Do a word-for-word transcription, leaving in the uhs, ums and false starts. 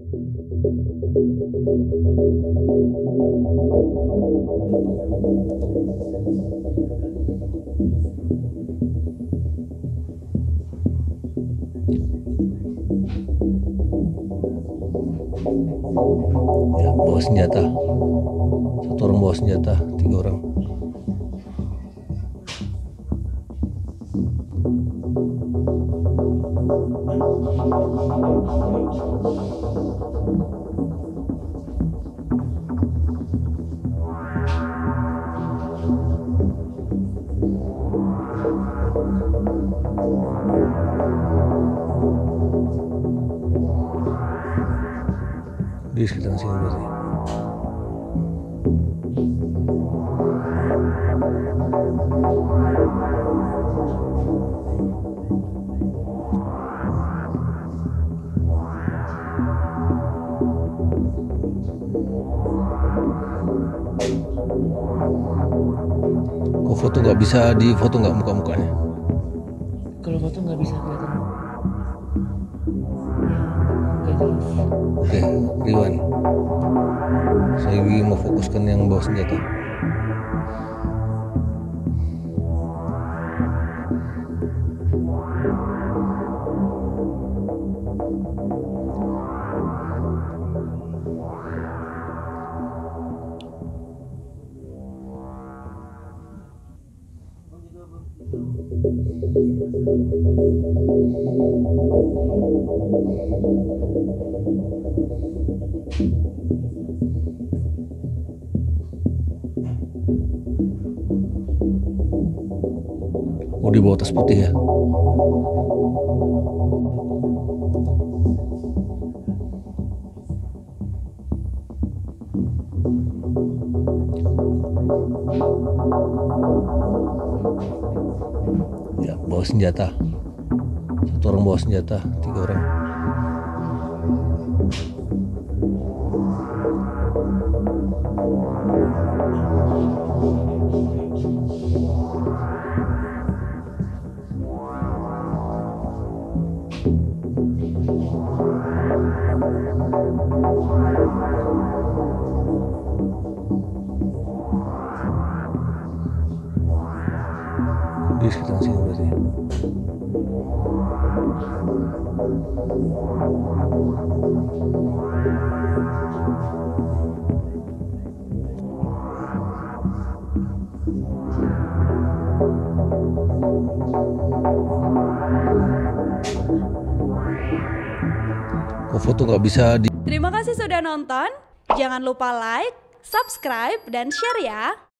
Ya, bawa senjata, satu orang bawa senjata, tiga orang. Di sekitaran sini berarti. Oh, foto nggak bisa di foto nggak muka-mukanya? Kalau foto nggak bisa kelihatan. Oke, okay, Riwan, saya mau fokuskan yang bawa senjata. Oh, di bawah tas putih ya. Ya, bawa senjata. Satu orang bawa senjata, tiga orang. Di sekitar sini berarti. Kok foto nggak bisa di... Terima kasih sudah nonton. Jangan lupa like, subscribe, dan share ya.